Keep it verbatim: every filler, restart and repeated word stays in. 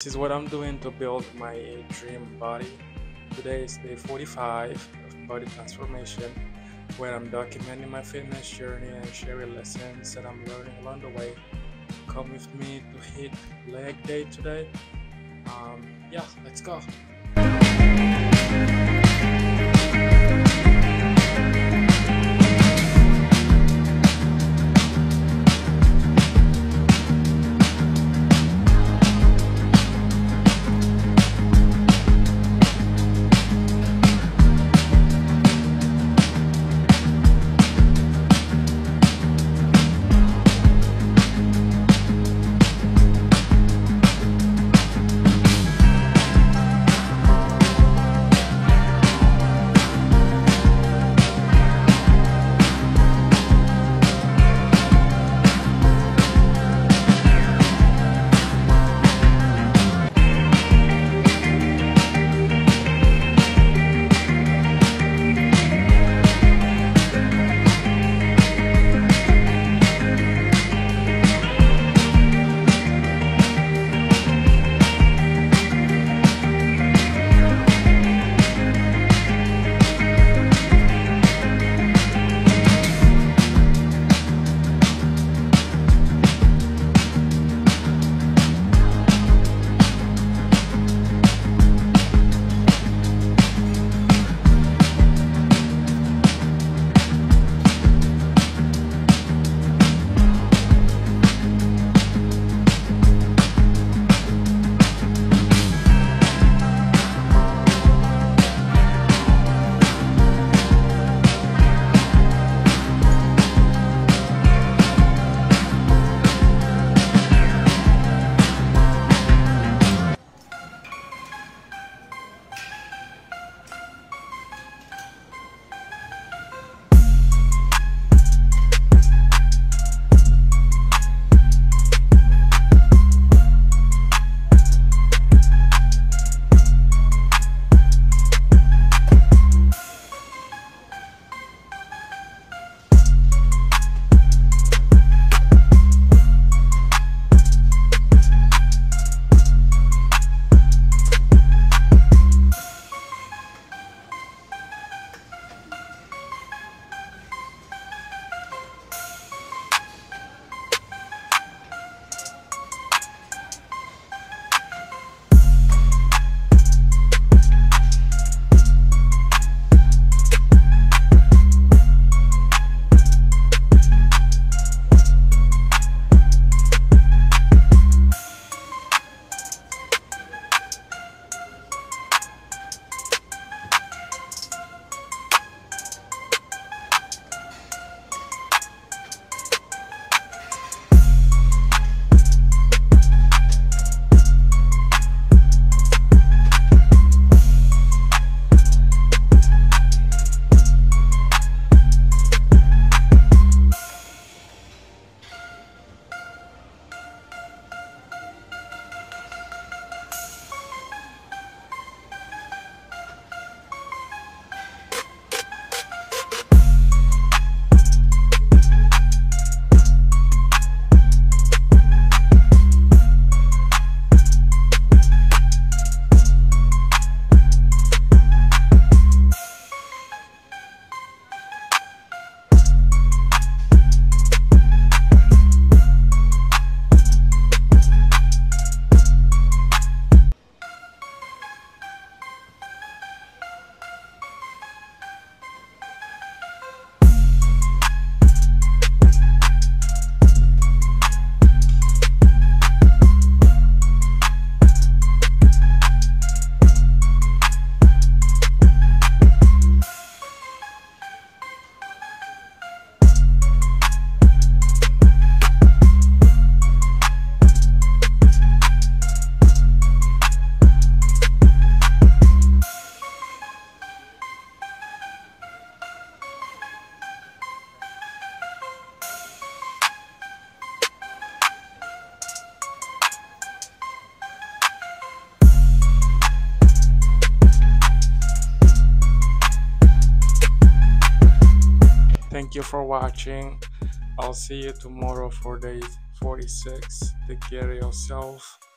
This is what I'm doing to build my dream body. Today is day forty-five of body transformation, where I'm documenting my fitness journey and sharing lessons that I'm learning along the way. Come with me to hit leg day today. Um, yeah, let's go. Thank you for watching. I'll see you tomorrow for day forty-six. Take care of yourself.